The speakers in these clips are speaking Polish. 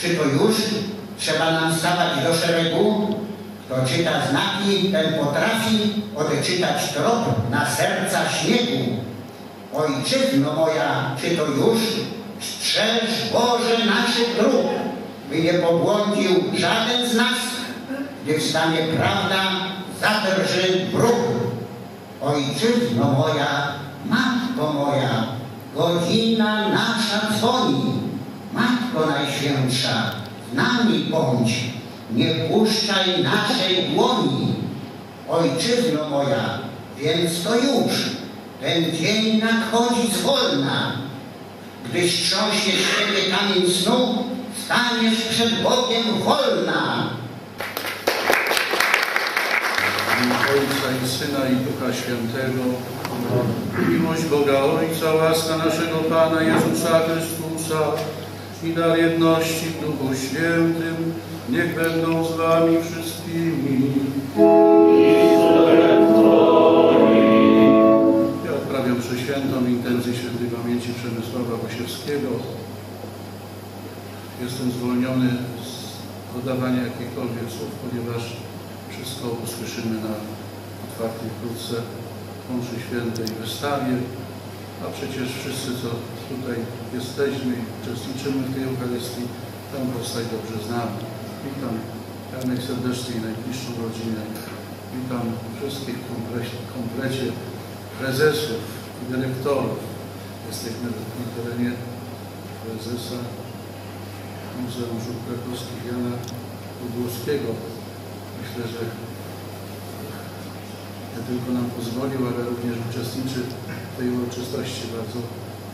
Czy to już trzeba nam stawać do szeregu? Kto czyta znaki, ten potrafi odeczytać trop na serca śniegu. Ojczyzno moja, czy to już? Strzeż Boże naszych dróg, by nie pobłądził żaden z nas, gdy wstanie prawda, zadrży bruk. Ojczyzno moja, matko moja, godzina nasza dzwoni. Matko Najświętsza, z nami bądź, nie puszczaj naszej dłoni. Ojczyzno moja, więc to już, ten dzień nadchodzi zwolna. Gdy strząśnie z siebie kamień snu, staniesz przed Bogiem wolna. Ojca i Syna i Ducha Świętego. Miłość Boga Ojca, łaska naszego Pana Jezusa Chrystusa i dar jedności w Duchu Świętym niech będą z wami wszystkimi. Ja odprawiam przeświętą intencję świętej pamięci Przemysława Gosiewskiego. Jestem zwolniony z oddawania jakichkolwiek słów, ponieważ wszystko usłyszymy na otwartej wkrótce mszy świętej i wystawie, a przecież wszyscy, co tutaj jesteśmy i uczestniczymy w tej Eucharystii, tę postać dobrze znamy. Witam Janek serdecznie i najbliższą rodzinę. Witam wszystkich w komplecie prezesów i dyrektorów. Jesteśmy na terenie prezesa Muzeum Żup Krakowskich Jana Podłowskiego. Myślę, że nie tylko nam pozwolił, ale również uczestniczy w tej uroczystości. Bardzo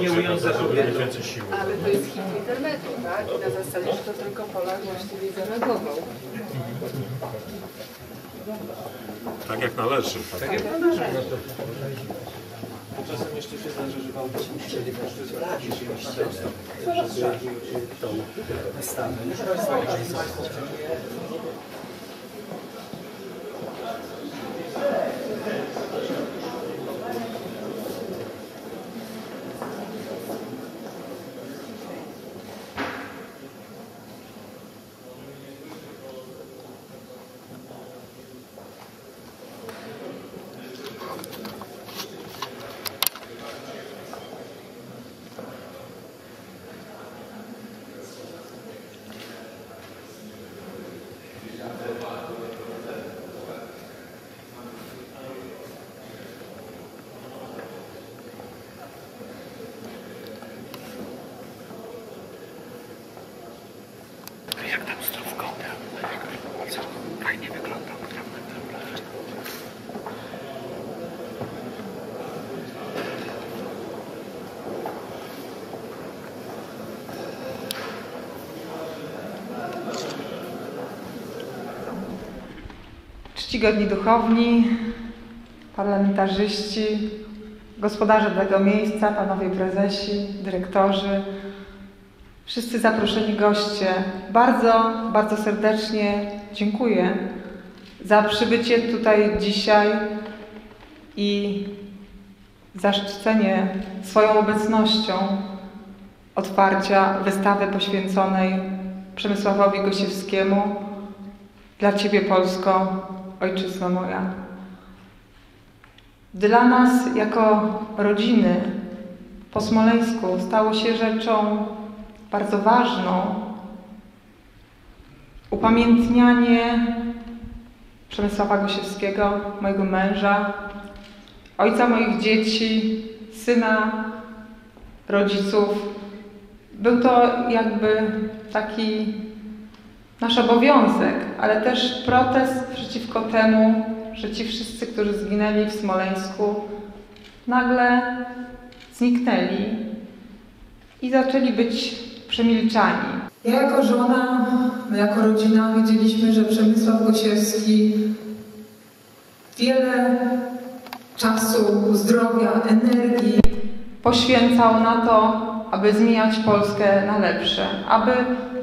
Nie ując za to więcej siły. Ale to jest hit internetu, tak? uwagi na zasadzie, że to tylko Polak właściwie zareagował. Tak jak należy. Tak jak należy. Czasem jeszcze się zdarzy, że Bałtycy nie każdy radzi, że już tą wystawę. Czcigodni duchowni, parlamentarzyści, gospodarze tego miejsca, panowie prezesi, dyrektorzy, wszyscy zaproszeni goście, bardzo, bardzo serdecznie dziękuję za przybycie tutaj dzisiaj i zaszczycenie swoją obecnością otwarcia wystawy poświęconej Przemysławowi Gosiewskiemu dla Ciebie, Polsko, Ojczyzno moja. Dla nas jako rodziny po Smoleńsku stało się rzeczą bardzo ważną upamiętnianie Przemysława Gosiewskiego, mojego męża, ojca moich dzieci, syna, rodziców. Był to jakby taki nasz obowiązek, ale też protest przeciwko temu, że ci wszyscy, którzy zginęli w Smoleńsku, nagle zniknęli i zaczęli być przemilczani. Ja jako żona, my jako rodzina wiedzieliśmy, że Przemysław Gosiewski wiele czasu, zdrowia, energii poświęcał na to, aby zmieniać Polskę na lepsze, aby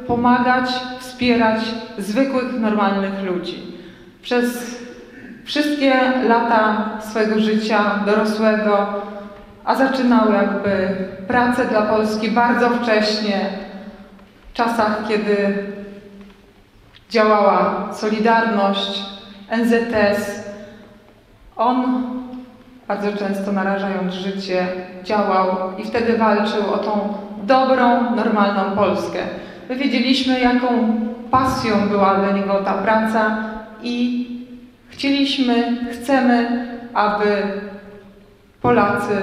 pomagać, wspierać zwykłych, normalnych ludzi. Przez wszystkie lata swojego życia dorosłego, a zaczynał jakby pracę dla Polski bardzo wcześnie, w czasach, kiedy działała Solidarność, NZS. On, bardzo często narażając życie, działał i wtedy walczył o tą dobrą, normalną Polskę. My wiedzieliśmy, jaką pasją była dla niego ta praca i chcemy, aby Polacy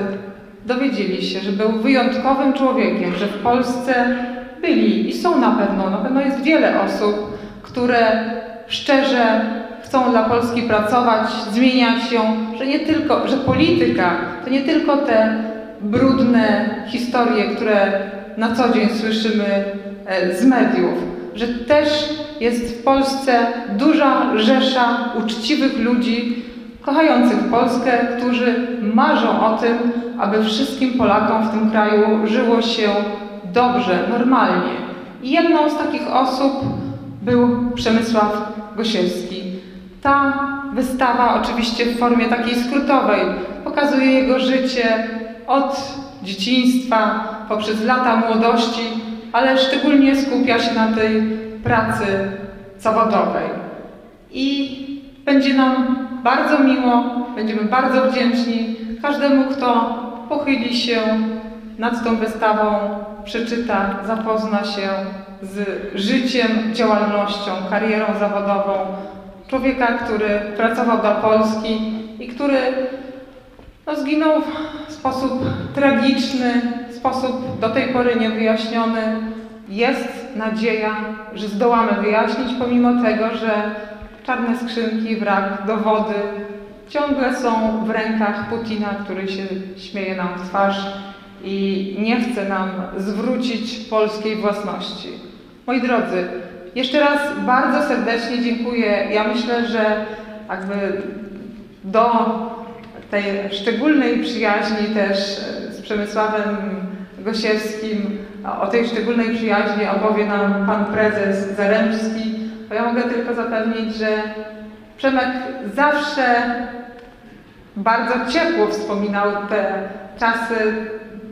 dowiedzieli się, że był wyjątkowym człowiekiem, że w Polsce byli i są na pewno jest wiele osób, które szczerze chcą dla Polski pracować, zmieniać ją, że polityka to nie tylko te brudne historie, które na co dzień słyszymy z mediów, że też jest w Polsce duża rzesza uczciwych ludzi, kochających Polskę, którzy marzą o tym, aby wszystkim Polakom w tym kraju żyło się dobrze, normalnie. I jedną z takich osób był Przemysław Gosiewski. Ta wystawa, oczywiście w formie takiej skrótowej, pokazuje jego życie od dzieciństwa, poprzez lata młodości, ale szczególnie skupia się na tej pracy zawodowej. I będzie nam bardzo miło, będziemy bardzo wdzięczni każdemu, kto pochyli się nad tą wystawą, przeczyta, zapozna się z życiem, działalnością, karierą zawodową człowieka, który pracował dla Polski i który zginął w sposób tragiczny, w sposób do tej pory niewyjaśniony. Jest nadzieja, że zdołamy wyjaśnić, pomimo tego, że czarne skrzynki, brak dowody ciągle są w rękach Putina, który się śmieje nam w twarz i nie chce nam zwrócić polskiej własności. Moi drodzy, jeszcze raz bardzo serdecznie dziękuję. Ja myślę, że jakby do tej szczególnej przyjaźni też z Przemysławem Gosiewskim, o tej szczególnej przyjaźni opowie nam pan prezes Zarębski. Bo ja mogę tylko zapewnić, że Przemek zawsze bardzo ciepło wspominał te czasy,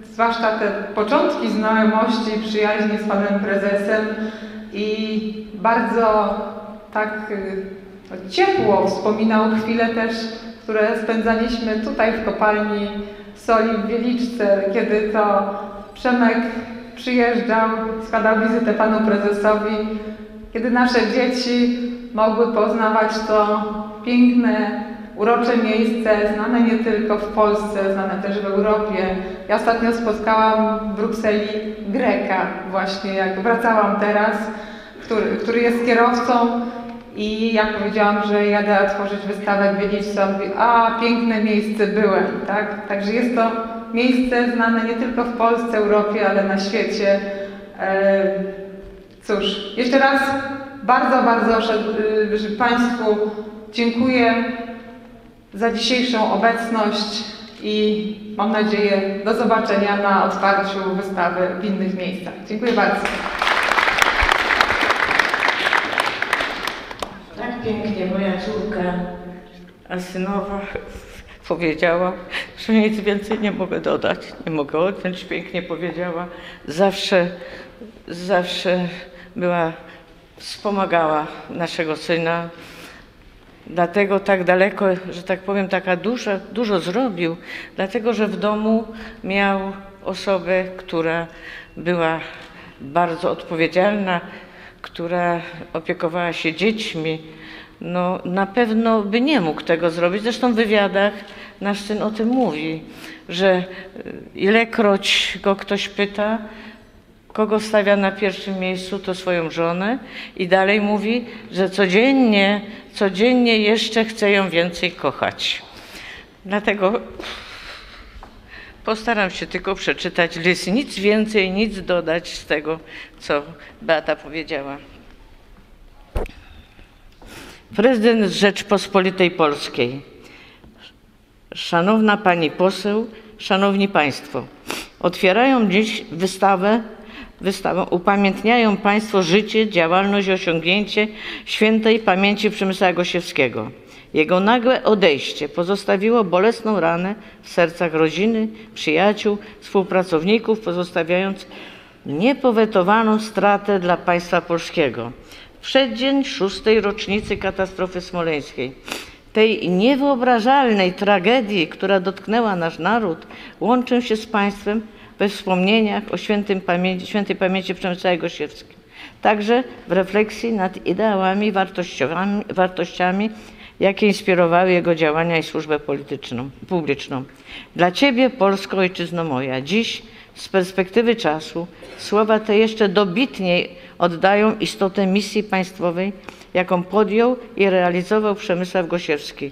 zwłaszcza te początki znajomości i przyjaźni z panem prezesem, i bardzo tak ciepło wspominał chwile też, które spędzaliśmy tutaj w kopalni soli w Wieliczce, kiedy to Przemek przyjeżdżał, składał wizytę panu prezesowi, kiedy nasze dzieci mogły poznawać to piękne, urocze miejsce, znane nie tylko w Polsce, znane też w Europie. Ja ostatnio spotkałam w Brukseli Greka, właśnie jak wracałam teraz, który jest kierowcą, i jak powiedziałam, że jadę tworzyć wystawę w Wieliczce, on mówi: a piękne miejsce byłem, tak? Także jest to miejsce znane nie tylko w Polsce, Europie, ale na świecie. Cóż, jeszcze raz bardzo, bardzo Państwu dziękuję za dzisiejszą obecność i mam nadzieję do zobaczenia na otwarciu wystawy w innych miejscach. Dziękuję bardzo. Tak pięknie moja córka Asynowa powiedziała, że nic więcej nie mogę dodać, nie mogę odjąć. Pięknie powiedziała, zawsze była, wspomagała naszego syna. Dlatego tak daleko, że tak powiem, taka dużo zrobił, dlatego że w domu miał osobę, która była bardzo odpowiedzialna, która opiekowała się dziećmi. No, na pewno by nie mógł tego zrobić. Zresztą w wywiadach nasz syn o tym mówi, że ilekroć go ktoś pyta, kogo stawia na pierwszym miejscu, to swoją żonę, i dalej mówi, że codziennie jeszcze chce ją więcej kochać. Dlatego postaram się tylko przeczytać list, nic więcej, nic dodać z tego, co Beata powiedziała. Prezydent Rzeczpospolitej Polskiej. Szanowna Pani Poseł, Szanowni Państwo, otwierają dziś wystawę upamiętniają Państwo życie, działalność i osiągnięcie świętej pamięci Przemysława Gosiewskiego. Jego nagłe odejście pozostawiło bolesną ranę w sercach rodziny, przyjaciół, współpracowników, pozostawiając niepowetowaną stratę dla państwa polskiego. W przeddzień 6. rocznicy katastrofy smoleńskiej, tej niewyobrażalnej tragedii, która dotknęła nasz naród, łączę się z Państwem we wspomnieniach o świętej pamięci Przemysława Gosiewskim, także w refleksji nad ideałami, wartościami, jakie inspirowały jego działania i służbę publiczną. Dla Ciebie, Polsko, ojczyzno moja, dziś z perspektywy czasu słowa te jeszcze dobitniej oddają istotę misji państwowej, jaką podjął i realizował Przemysław Gosiewski.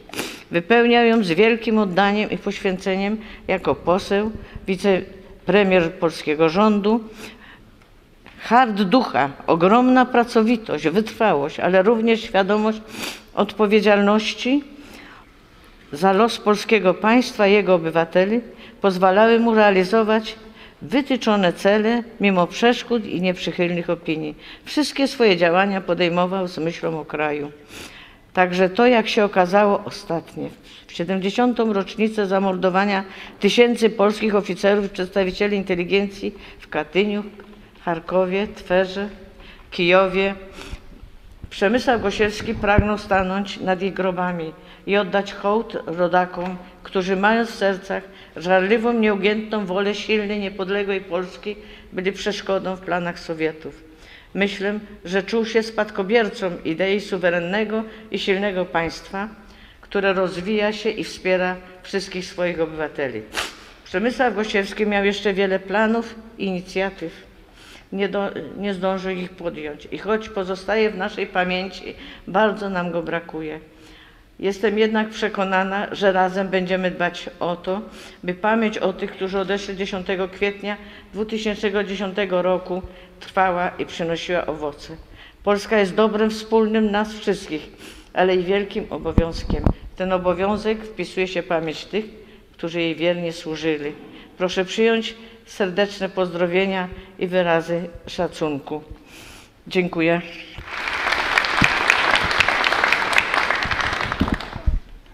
Wypełniał ją z wielkim oddaniem i poświęceniem jako poseł, wicepremier polskiego rządu. Hart ducha, ogromna pracowitość, wytrwałość, ale również świadomość odpowiedzialności za los polskiego państwa i jego obywateli pozwalały mu realizować wytyczone cele mimo przeszkód i nieprzychylnych opinii. Wszystkie swoje działania podejmował z myślą o kraju. Także to, jak się okazało ostatnie, w 70. rocznicę zamordowania tysięcy polskich oficerów i przedstawicieli inteligencji w Katyniu, Charkowie, Twerze, Kijowie, Przemysław Gosiewski pragnął stanąć nad ich grobami i oddać hołd rodakom, którzy mając w sercach żarliwą, nieugiętną wolę silnej, niepodległej Polski, byli przeszkodą w planach Sowietów. Myślę, że czuł się spadkobiercą idei suwerennego i silnego państwa, które rozwija się i wspiera wszystkich swoich obywateli. Przemysław Gosiewski miał jeszcze wiele planów i inicjatyw. Nie zdążył ich podjąć i choć pozostaje w naszej pamięci, bardzo nam go brakuje. Jestem jednak przekonana, że razem będziemy dbać o to, by pamięć o tych, którzy odeszli 10 kwietnia 2010 roku trwała i przynosiła owoce. Polska jest dobrem wspólnym nas wszystkich, ale i wielkim obowiązkiem. Ten obowiązek wpisuje się w pamięć tych, którzy jej wiernie służyli. Proszę przyjąć serdeczne pozdrowienia i wyrazy szacunku. Dziękuję.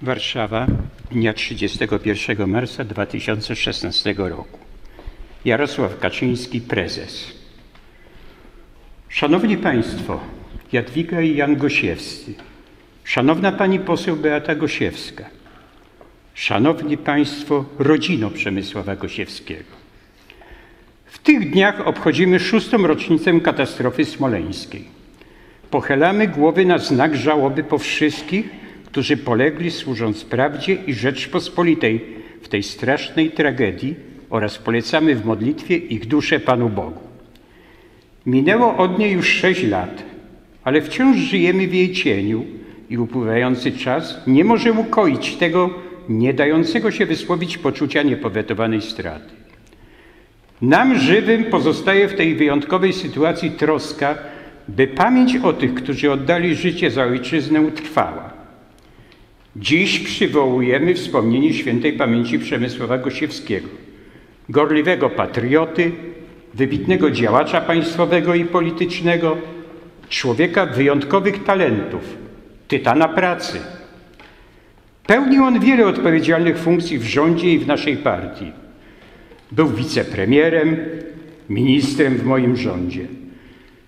Warszawa, dnia 31 marca 2016 roku. Jarosław Kaczyński, prezes. Szanowni Państwo, Jadwiga i Jan Gosiewscy. Szanowna Pani Poseł Beata Gosiewska. Szanowni Państwo, rodzino Przemysława Gosiewskiego. W tych dniach obchodzimy 6. rocznicę katastrofy smoleńskiej. Pochylamy głowy na znak żałoby po wszystkich, którzy polegli służąc prawdzie i Rzeczpospolitej w tej strasznej tragedii oraz polecamy w modlitwie ich duszę Panu Bogu. Minęło od niej już 6 lat, ale wciąż żyjemy w jej cieniu i upływający czas nie może ukoić tego nie dającego się wysłowić poczucia niepowetowanej straty. Nam żywym pozostaje w tej wyjątkowej sytuacji troska, by pamięć o tych, którzy oddali życie za ojczyznę, trwała. Dziś przywołujemy wspomnienie świętej pamięci Przemysława Gosiewskiego, gorliwego patrioty, wybitnego działacza państwowego i politycznego, człowieka wyjątkowych talentów, tytana pracy. Pełnił on wiele odpowiedzialnych funkcji w rządzie i w naszej partii. Był wicepremierem, ministrem w moim rządzie.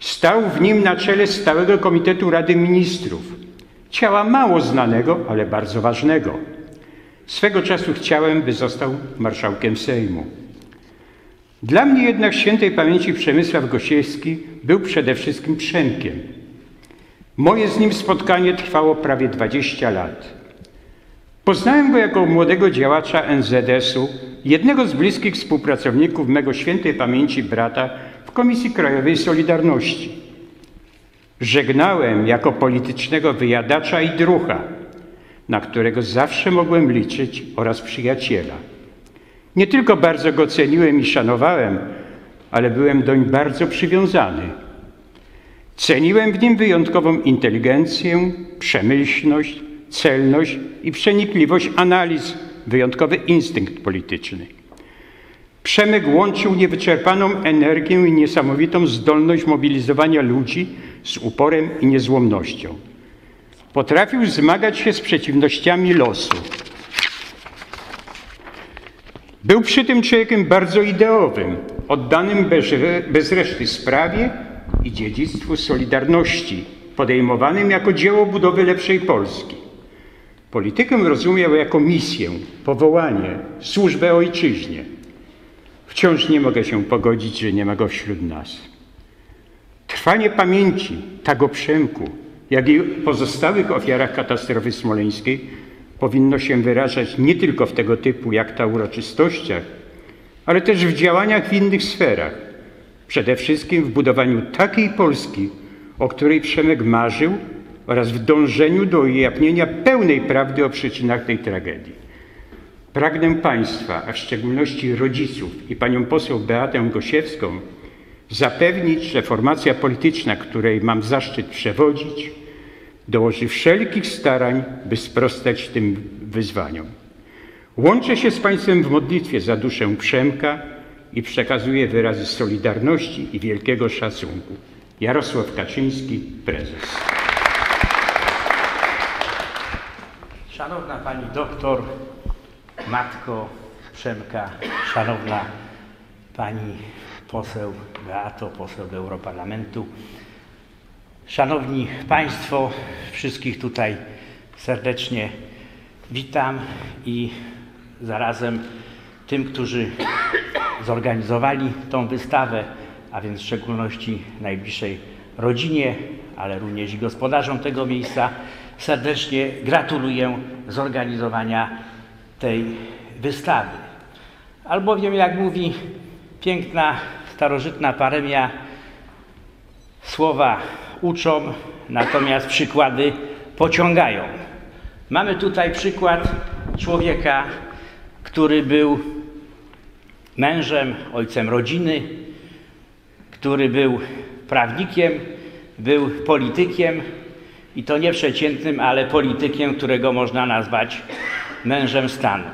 Stał w nim na czele Stałego Komitetu Rady Ministrów. Ciała mało znanego, ale bardzo ważnego. Swego czasu chciałem, by został marszałkiem Sejmu. Dla mnie jednak świętej pamięci Przemysław Gosiewski był przede wszystkim Przemkiem. Moje z nim spotkanie trwało prawie 20 lat. Poznałem go jako młodego działacza NZS-u, jednego z bliskich współpracowników mego świętej pamięci brata w Komisji Krajowej Solidarności. Żegnałem jako politycznego wyjadacza i drucha, na którego zawsze mogłem liczyć, oraz przyjaciela. Nie tylko bardzo go ceniłem i szanowałem, ale byłem doń bardzo przywiązany. Ceniłem w nim wyjątkową inteligencję, przemyślność, celność i przenikliwość analiz, wyjątkowy instynkt polityczny. Przemek łączył niewyczerpaną energię i niesamowitą zdolność mobilizowania ludzi z uporem i niezłomnością. Potrafił zmagać się z przeciwnościami losu. Był przy tym człowiekiem bardzo ideowym, oddanym bez reszty sprawie i dziedzictwu Solidarności, podejmowanym jako dzieło budowy lepszej Polski. Politykę rozumiał jako misję, powołanie, służbę ojczyźnie. Wciąż nie mogę się pogodzić, że nie ma go wśród nas. Trwanie pamięci tak o Przemku, jak i pozostałych ofiarach katastrofy smoleńskiej powinno się wyrażać nie tylko w tego typu jak ta uroczystościach, ale też w działaniach w innych sferach. Przede wszystkim w budowaniu takiej Polski, o której Przemek marzył oraz w dążeniu do ujawnienia pełnej prawdy o przyczynach tej tragedii. Pragnę Państwa, a w szczególności rodziców i Panią Poseł Beatę Gosiewską zapewnić, że formacja polityczna, której mam zaszczyt przewodzić, dołoży wszelkich starań, by sprostać tym wyzwaniom. Łączę się z Państwem w modlitwie za duszę Przemka i przekazuję wyrazy solidarności i wielkiego szacunku. Jarosław Kaczyński, prezes. Szanowna Pani Doktor, Matko Przemka, szanowna Pani Poseł Beato, Poseł do Europarlamentu, Szanowni Państwo, wszystkich tutaj serdecznie witam i zarazem tym, którzy zorganizowali tą wystawę, a więc w szczególności najbliższej rodzinie, ale również i gospodarzom tego miejsca, serdecznie gratuluję zorganizowania tej wystawy, albowiem jak mówi piękna, starożytna paremia, słowa uczą, natomiast przykłady pociągają. Mamy tutaj przykład człowieka, który był mężem, ojcem rodziny, który był prawnikiem, był politykiem i to nie przeciętnym, ale politykiem, którego można nazwać mężem stanu.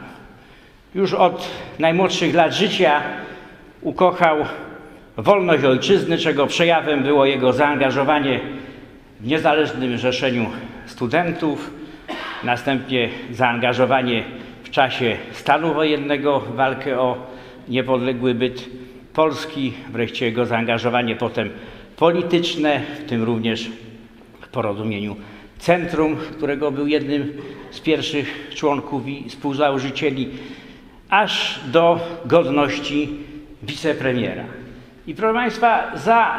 Już od najmłodszych lat życia ukochał wolność ojczyzny, czego przejawem było jego zaangażowanie w niezależnym zrzeszeniu studentów, następnie zaangażowanie w czasie stanu wojennego w walkę o niepodległy byt Polski, wreszcie jego zaangażowanie potem polityczne, w tym również w Porozumieniu Centrum, którego był jednym z pierwszych członków i współzałożycieli, aż do godności wicepremiera. I proszę Państwa, za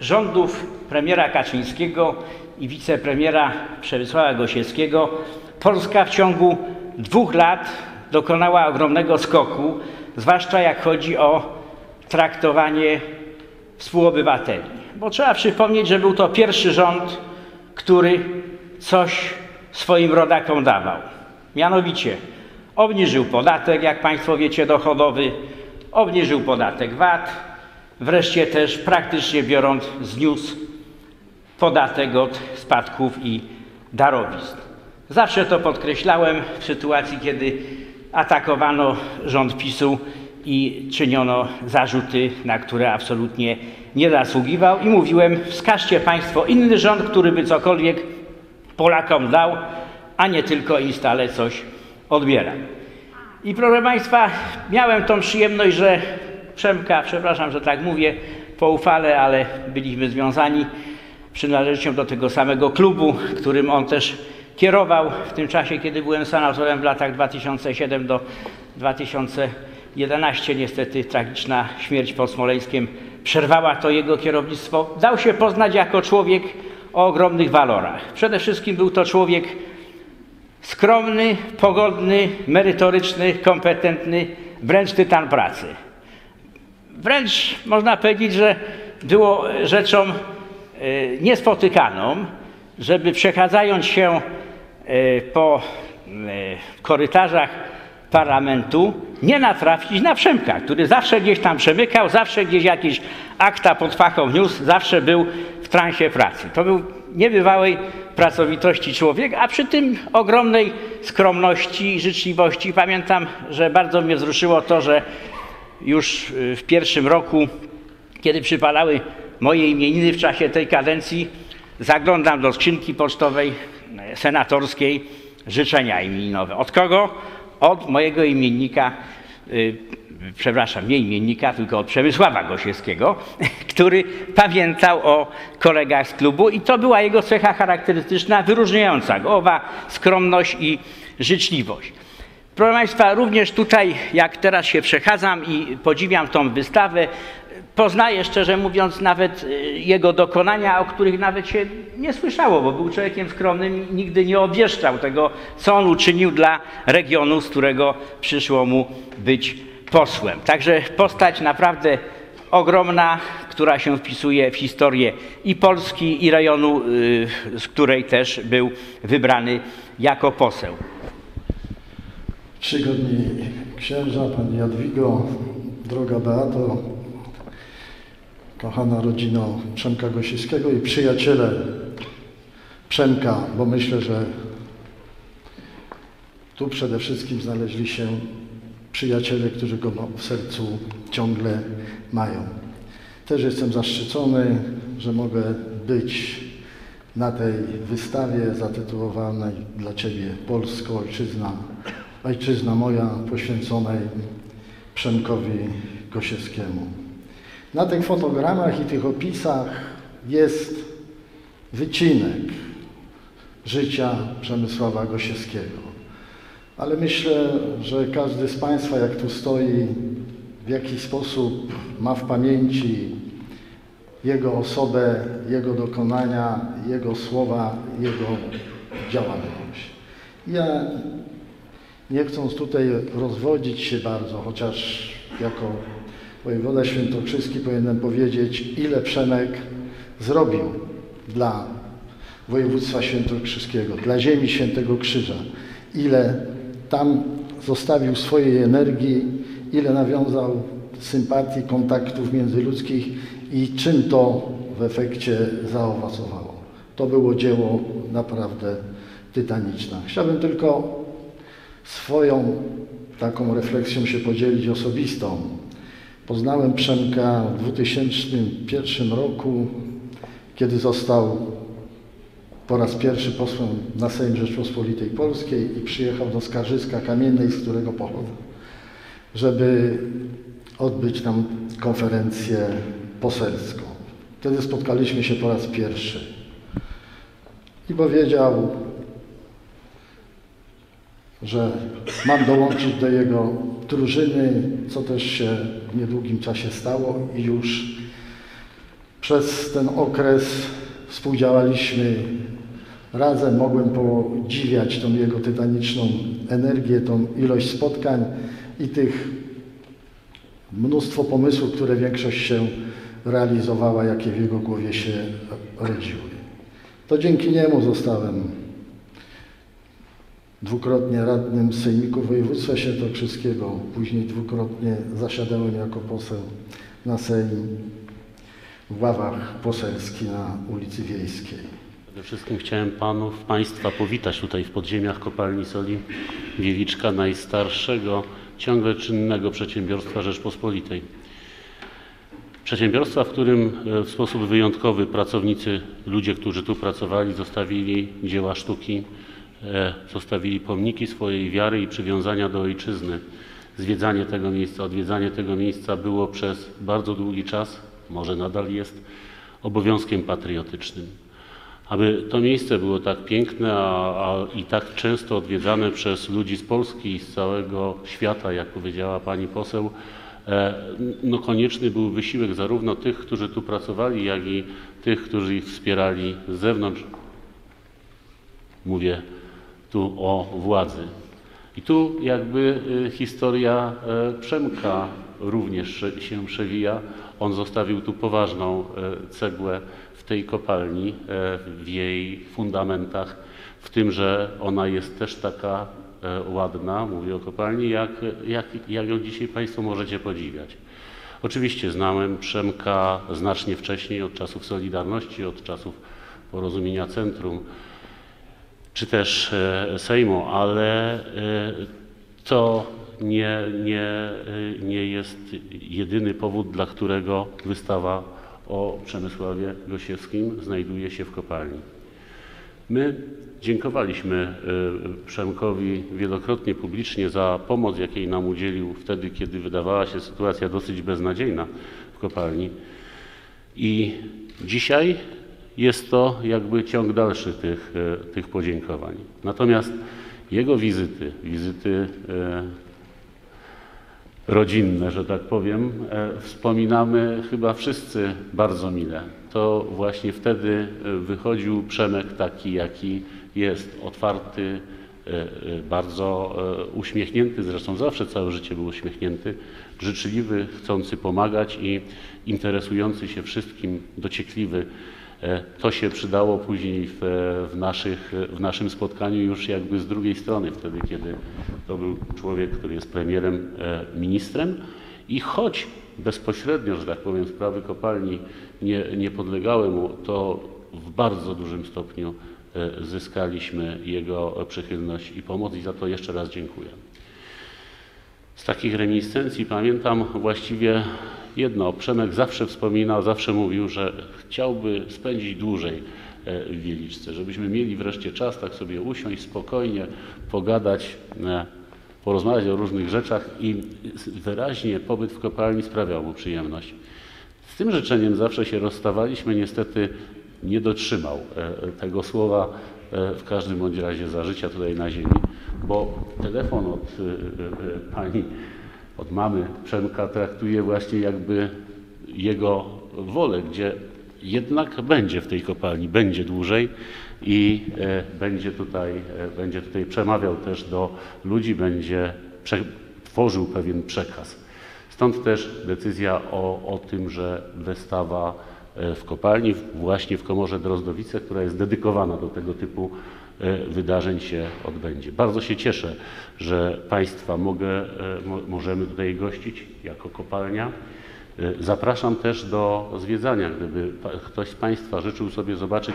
rządów premiera Kaczyńskiego i wicepremiera Przemysława Gosiewskiego Polska w ciągu 2 lat dokonała ogromnego skoku, zwłaszcza jak chodzi o traktowanie współobywateli. Bo trzeba przypomnieć, że był to pierwszy rząd, który coś swoim rodakom dawał. Mianowicie obniżył podatek, jak Państwo wiecie, dochodowy, obniżył podatek VAT, wreszcie też praktycznie biorąc zniósł podatek od spadków i darowizn. Zawsze to podkreślałem w sytuacji, kiedy atakowano rząd PiS-u i czyniono zarzuty, na które absolutnie nie zasługiwał. I mówiłem, wskażcie Państwo inny rząd, który by cokolwiek Polakom dał, a nie tylko im stale coś odbiera. I proszę Państwa, miałem tą przyjemność, że Przemka, przepraszam, że tak mówię, poufale, ale byliśmy związani przynależnością do tego samego klubu, którym on też kierował w tym czasie, kiedy byłem senatorem w latach 2007 do 2011. Niestety tragiczna śmierć pod Smoleńskiem przerwała to jego kierownictwo. Dał się poznać jako człowiek o ogromnych walorach. Przede wszystkim był to człowiek skromny, pogodny, merytoryczny, kompetentny, wręcz tytan pracy. Wręcz można powiedzieć, że było rzeczą niespotykaną, żeby przechadzając się po korytarzach parlamentu nie natrafić na Przemka, który zawsze gdzieś tam przemykał, zawsze gdzieś jakieś akta pod pachą niósł, zawsze był w transie pracy. To był niebywałej pracowitości człowiek, a przy tym ogromnej skromności i życzliwości. Pamiętam, że bardzo mnie wzruszyło to, że już w pierwszym roku, kiedy przypadały moje imieniny w czasie tej kadencji, zaglądam do skrzynki pocztowej senatorskiej życzenia imieninowe. Od kogo? Od mojego imiennika, przepraszam, nie imiennika, tylko od Przemysława Gosiewskiego, który pamiętał o kolegach z klubu i to była jego cecha charakterystyczna, wyróżniająca go, owa skromność i życzliwość. Proszę Państwa, również tutaj, jak teraz się przechadzam i podziwiam tą wystawę, poznaję, szczerze mówiąc, nawet jego dokonania, o których nawet się nie słyszało, bo był człowiekiem skromnym i nigdy nie obwieszczał tego, co on uczynił dla regionu, z którego przyszło mu być posłem. Także postać naprawdę ogromna, która się wpisuje w historię i Polski, i rejonu, z której też był wybrany jako poseł. Czcigodni księża, Pani Jadwigo, droga Beato, kochana rodzino Przemka Gosiewskiego i przyjaciele Przemka, bo myślę, że tu przede wszystkim znaleźli się przyjaciele, którzy go w sercu ciągle mają. Też jestem zaszczycony, że mogę być na tej wystawie zatytułowanej dla Ciebie Polsko, Ojczyzna moja, poświęconej Przemkowi Gosiewskiemu. Na tych fotogramach i tych opisach jest wycinek życia Przemysława Gosiewskiego. Ale myślę, że każdy z Państwa, jak tu stoi, w jakiś sposób ma w pamięci jego osobę, jego dokonania, jego słowa, jego działalność. Ja nie chcąc tutaj rozwodzić się bardzo, chociaż jako wojewoda świętokrzyski powinienem powiedzieć, ile Przemek zrobił dla województwa świętokrzyskiego, dla ziemi Świętego Krzyża, ile tam zostawił swojej energii, ile nawiązał sympatii, kontaktów międzyludzkich i czym to w efekcie zaowocowało. To było dzieło naprawdę tytaniczne. Chciałbym tylko swoją taką refleksją się podzielić osobistą. Poznałem Przemka w 2001 roku, kiedy został po raz pierwszy posłem na Sejm Rzeczpospolitej Polskiej i przyjechał do Skarżyska Kamiennej, z którego pochodzę, żeby odbyć tam konferencję poselską. Wtedy spotkaliśmy się po raz pierwszy i powiedział, że mam dołączyć do jego drużyny, co też się w niedługim czasie stało i już przez ten okres współdziałaliśmy razem. Mogłem podziwiać tą jego tytaniczną energię, tą ilość spotkań i tych mnóstwo pomysłów, które większość się realizowała, jakie w jego głowie się rodziły. To dzięki niemu zostałem dwukrotnie radnym Sejmiku Województwa Świętokrzyskiego, później dwukrotnie zasiadałem jako poseł na Sejm w ławach poselskich na ulicy Wiejskiej. Przede wszystkim chciałem panów, państwa powitać tutaj w podziemiach kopalni soli Wieliczka, najstarszego ciągle czynnego przedsiębiorstwa Rzeczpospolitej. Przedsiębiorstwa, w którym w sposób wyjątkowy pracownicy, ludzie, którzy tu pracowali, zostawili dzieła sztuki, zostawili pomniki swojej wiary i przywiązania do ojczyzny. Zwiedzanie tego miejsca, odwiedzanie tego miejsca było przez bardzo długi czas, może nadal jest, obowiązkiem patriotycznym. Aby to miejsce było tak piękne i tak często odwiedzane przez ludzi z Polski i z całego świata, jak powiedziała pani poseł, no konieczny był wysiłek zarówno tych, którzy tu pracowali, jak i tych, którzy ich wspierali z zewnątrz. Mówię tu o władzy. I tu jakby historia Przemka również się przewija. On zostawił tu poważną cegłę w tej kopalni, w jej fundamentach, w tym, że ona jest też taka ładna, mówię o kopalni, jak ją dzisiaj państwo możecie podziwiać. Oczywiście znałem Przemka znacznie wcześniej, od czasów Solidarności, od czasów Porozumienia Centrum, czy też Sejmu, ale to nie jest jedyny powód, dla którego wystawa o Przemysławie Gosiewskim znajduje się w kopalni. My dziękowaliśmy Przemkowi wielokrotnie publicznie za pomoc, jakiej nam udzielił wtedy, kiedy wydawała się sytuacja dosyć beznadziejna w kopalni. I dzisiaj jest to jakby ciąg dalszy tych podziękowań. Natomiast jego wizyty, rodzinne, że tak powiem, wspominamy chyba wszyscy bardzo mile. To właśnie wtedy wychodził Przemek taki, jaki jest, otwarty, bardzo uśmiechnięty, zresztą zawsze całe życie był uśmiechnięty, życzliwy, chcący pomagać i interesujący się wszystkim, dociekliwy. To się przydało później w naszym spotkaniu już jakby z drugiej strony, wtedy kiedy to był człowiek, który jest premierem, ministrem i choć bezpośrednio, że tak powiem, sprawy kopalni nie podlegały mu, to w bardzo dużym stopniu zyskaliśmy jego przychylność i pomoc i za to jeszcze raz dziękuję. Z takich reminiscencji pamiętam właściwie jedno. Przemek zawsze wspominał, zawsze mówił, że chciałby spędzić dłużej w Wieliczce, żebyśmy mieli wreszcie czas tak sobie usiąść, spokojnie pogadać, porozmawiać o różnych rzeczach i wyraźnie pobyt w kopalni sprawiał mu przyjemność. Z tym życzeniem zawsze się rozstawaliśmy, niestety nie dotrzymał tego słowa, w każdym bądź razie za życia tutaj na ziemi, bo telefon od pani, od mamy Przemka traktuje właśnie jakby jego wolę, gdzie jednak będzie w tej kopalni, będzie dłużej i będzie tutaj przemawiał też do ludi, będzie tworzył pewien przekaz. Stąd też decyzja o tym, że wystawa w kopalni, właśnie w Komorze Drozdowice, która jest dedykowana do tego typu wydarzeń, się odbędzie. Bardzo się cieszę, że Państwa możemy tutaj gościć jako kopalnia. Zapraszam też do zwiedzania. Gdyby ktoś z Państwa życzył sobie zobaczyć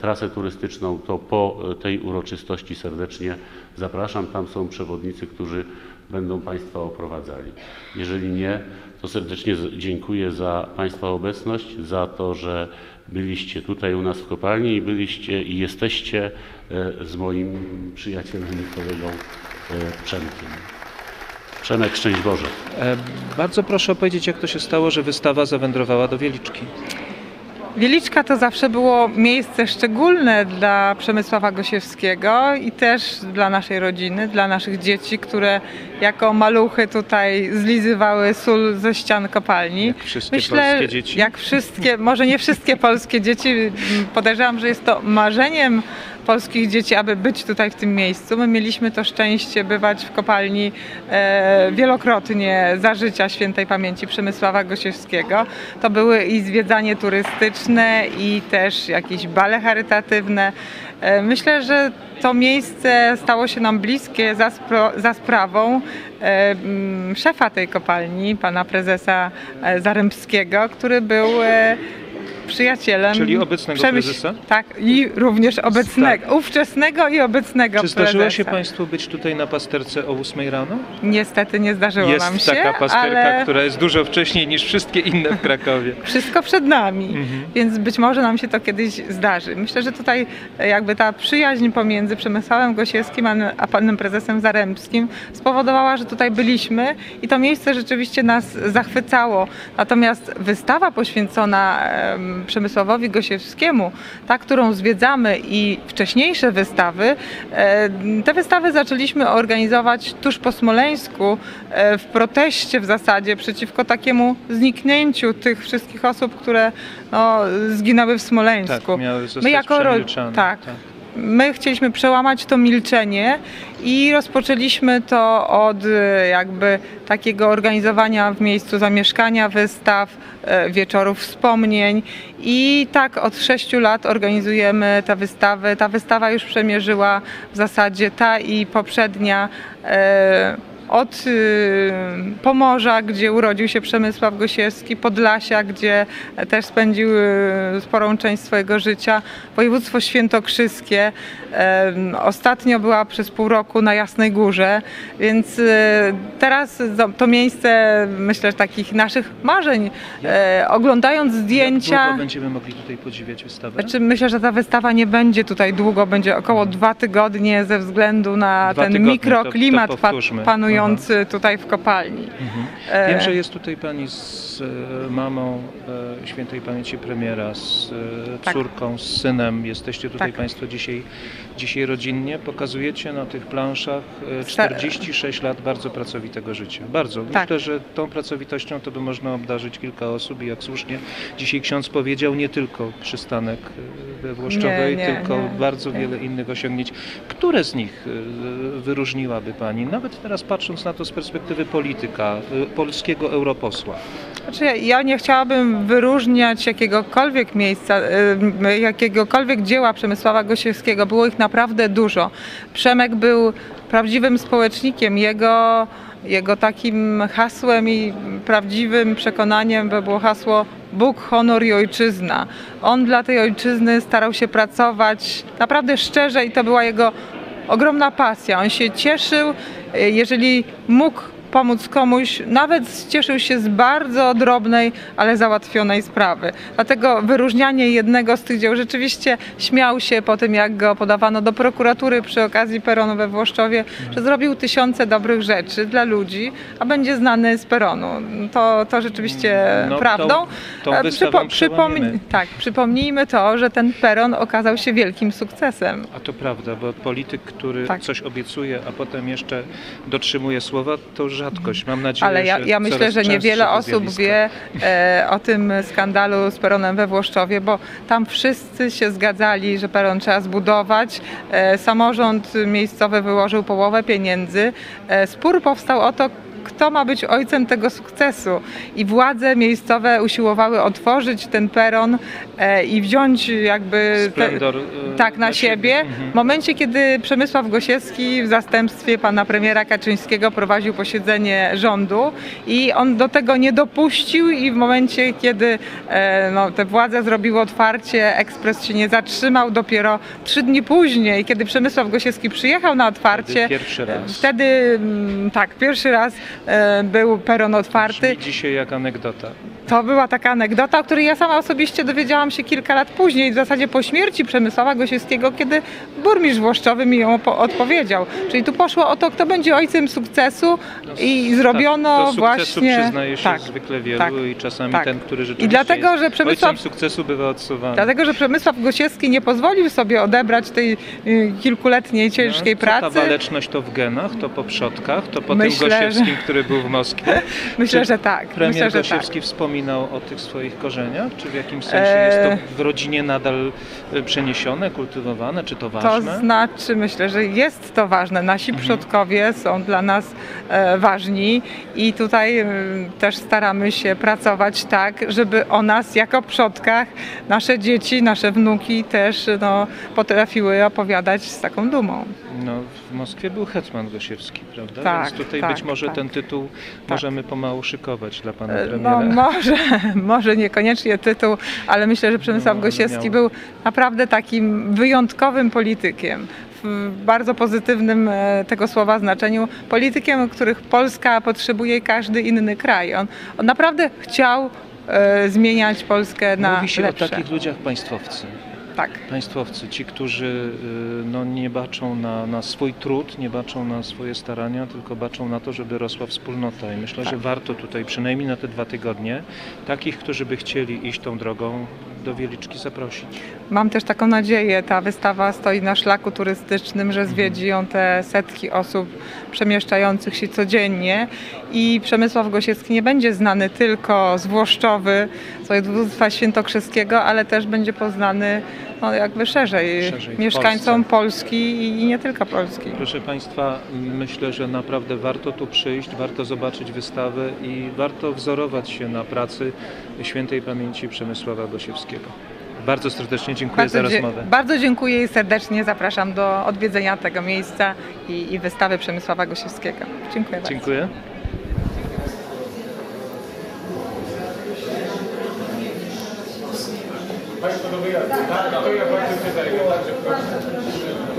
trasę turystyczną, to po tej uroczystości serdecznie zapraszam. Tam są przewodnicy, którzy będą Państwa oprowadzali. Jeżeli nie, to serdecznie dziękuję za Państwa obecność, za to, że byliście tutaj u nas w kopalni i byliście i jesteście z moim przyjacielem i kolegą Przemkiem. Przemek, szczęść Boże. Bardzo proszę opowiedzieć, jak to się stało, że wystawa zawędrowała do Wieliczki. Wieliczka to zawsze było miejsce szczególne dla Przemysława Gosiewskiego i też dla naszej rodziny, dla naszych dzieci, które jako maluchy tutaj zlizywały sól ze ścian kopalni. Jak wszystkie polskie dzieci. Jak wszystkie, może nie wszystkie polskie dzieci. Podejrzewam, że jest to marzeniem polskich dzieci, aby być tutaj w tym miejscu. My mieliśmy to szczęście bywać w kopalni wielokrotnie za życia świętej pamięci Przemysława Gosiewskiego. To były i zwiedzanie turystyczne, i też jakieś bale charytatywne. Myślę, że to miejsce stało się nam bliskie za sprawą szefa tej kopalni, pana prezesa Zarębskiego, który był przyjacielem. Czyli obecnego prezesa? Tak, i również obecnego, tak. Ówczesnego i obecnego prezesa. Czy zdarzyło się Państwu być tutaj na pasterce o 8 rano? Niestety nie zdarzyło nam się. Jest taka pasterka, ale... która jest dużo wcześniej niż wszystkie inne w Krakowie. Wszystko przed nami, więc być może nam się to kiedyś zdarzy. Myślę, że tutaj jakby ta przyjaźń pomiędzy Przemysławem Gosiewskim a panem prezesem Zarębskim spowodowała, że tutaj byliśmy i to miejsce rzeczywiście nas zachwycało. Natomiast wystawa poświęcona Przemysławowi Gosiewskiemu, ta, którą zwiedzamy, i wcześniejsze wystawy, te wystawy zaczęliśmy organizować tuż po Smoleńsku w proteście w zasadzie przeciwko takiemu zniknięciu tych wszystkich osób, które no, zginęły w Smoleńsku. Tak, miały zostać przemilczane. Tak. My chcieliśmy przełamać to milczenie i rozpoczęliśmy to od jakby takiego organizowania w miejscu zamieszkania wystaw, wieczorów wspomnień i tak od 6 lat organizujemy te wystawy. Ta wystawa już przemierzyła w zasadzie ta i poprzednia od Pomorza, gdzie urodził się Przemysław Gosiewski, Podlasia, gdzie też spędził sporą część swojego życia, województwo świętokrzyskie, ostatnio była przez pół roku na Jasnej Górze, więc teraz to miejsce, myślę, że takich naszych marzeń, oglądając zdjęcia... Jak długo będziemy mogli tutaj podziwiać wystawę? Znaczy, myślę, że ta wystawa nie będzie tutaj długo, będzie około 2 tygodnie ze względu na ten mikroklimat panujący tutaj w kopalni. Wiem, że jest tutaj pani z mamą świętej pamięci premiera, z córką, z synem. Jesteście tutaj Państwo dzisiaj rodzinnie. Pokazujecie na tych planszach 46 lat bardzo pracowitego życia. Bardzo. Tak. Myślę, że tą pracowitością to by można obdarzyć kilka osób i jak słusznie dzisiaj ksiądz powiedział, nie tylko przystanek we Włoszczowej, tylko wiele innych osiągnięć. Które z nich wyróżniłaby pani? Nawet teraz patrząc na to z perspektywy polityka, polskiego europosła. Znaczy ja nie chciałabym wyróżniać jakiegokolwiek miejsca, jakiegokolwiek dzieła Przemysława Gosiewskiego. Było ich naprawdę dużo. Przemek był prawdziwym społecznikiem. Jego takim hasłem i prawdziwym przekonaniem było hasło Bóg, honor i ojczyzna. On dla tej ojczyzny starał się pracować naprawdę szczerze i to była jego ogromna pasja. On się cieszył, jeżeli mógł pomóc komuś, nawet cieszył się z bardzo drobnej, ale załatwionej sprawy. Dlatego wyróżnianie jednego z tych dzieł, rzeczywiście śmiał się po tym, jak go podawano do prokuratury przy okazji peronu we Włoszczowie, że zrobił tysiące dobrych rzeczy dla ludzi, a będzie znany z peronu. To rzeczywiście prawdą. Przypomnijmy to, że ten peron okazał się wielkim sukcesem. A to prawda, bo polityk, który coś obiecuje, a potem jeszcze dotrzymuje słowa, to już rzadkość. Mam nadzieję, ale ja myślę, że niewiele osób wie o tym skandalu z peronem we Włoszczowie, bo tam wszyscy się zgadzali, że peron trzeba zbudować. Samorząd miejscowy wyłożył połowę pieniędzy. Spór powstał o to, kto ma być ojcem tego sukcesu. I władze miejscowe usiłowały otworzyć ten peron i wziąć jakby na siebie. W momencie, kiedy Przemysław Gosiewski w zastępstwie pana premiera Kaczyńskiego prowadził posiedzenie rządu i on do tego nie dopuścił i w momencie, kiedy te władze zrobiły otwarcie, ekspres się nie zatrzymał, dopiero 3 dni później, kiedy Przemysław Gosiewski przyjechał na otwarcie, wtedy pierwszy raz był peron otwarty. Brzmi dzisiaj jak anegdota. To była taka anegdota, o której ja sama osobiście dowiedziałam się kilka lat później, w zasadzie po śmierci Przemysława Gosiewskiego, kiedy burmistrz włoszczowy mi ją odpowiedział. Czyli tu poszło o to, kto będzie ojcem sukcesu i zrobiono tak, do sukcesu właśnie... przyznaje się zwykle wielu i czasami ten, który rzeczywiście dlatego, że Przemysław Gosiewski nie pozwolił sobie odebrać tej kilkuletniej ciężkiej pracy. Ta waleczność to w genach, to po przodkach, to po tym Gosiewskim, który był w Moskwie. Myślę, że tak. Premier Gosiewski wspominał o tych swoich korzeniach? Czy w jakimś sensie jest to w rodzinie nadal przeniesione, kultywowane? Czy to ważne? To znaczy, myślę, że jest to ważne. Nasi przodkowie są dla nas ważni i tutaj też staramy się pracować tak, żeby o nas jako przodkach nasze dzieci, nasze wnuki też potrafiły opowiadać z taką dumą. No, w Moskwie był Hetman Gosiewski, prawda? Więc tutaj być może ten tytuł możemy pomału szykować dla pana premiera. No, może niekoniecznie tytuł, ale myślę, że Przemysław Gosiewski był naprawdę takim wyjątkowym politykiem. W bardzo pozytywnym tego słowa znaczeniu, politykiem, których Polska potrzebuje i każdy inny kraj. On naprawdę chciał zmieniać Polskę na lepsze. Mówi się o takich ludziach państwowcy. Państwowcy, ci, którzy nie baczą na swój trud, nie baczą na swoje starania, tylko baczą na to, żeby rosła wspólnota. I myślę, że warto tutaj, przynajmniej na te 2 tygodnie, takich, którzy by chcieli iść tą drogą, do Wieliczki zaprosić. Mam też taką nadzieję, ta wystawa stoi na szlaku turystycznym, że zwiedzi ją te setki osób przemieszczających się codziennie i Przemysław Gosiewski nie będzie znany tylko z Włoszczowy, z województwa świętokrzyskiego, ale też będzie poznany jakby szerzej mieszkańcom Polski i nie tylko Polski. Proszę Państwa, myślę, że naprawdę warto tu przyjść, warto zobaczyć wystawę i warto wzorować się na pracy świętej pamięci Przemysława Gosiewskiego. Bardzo serdecznie dziękuję za rozmowę. Bardzo dziękuję i serdecznie zapraszam do odwiedzenia tego miejsca i wystawy Przemysława Gosiewskiego. Dziękuję bardzo. Dziękuję. Państwo do wyjazdu, tak? To ja bardzo się zajmę,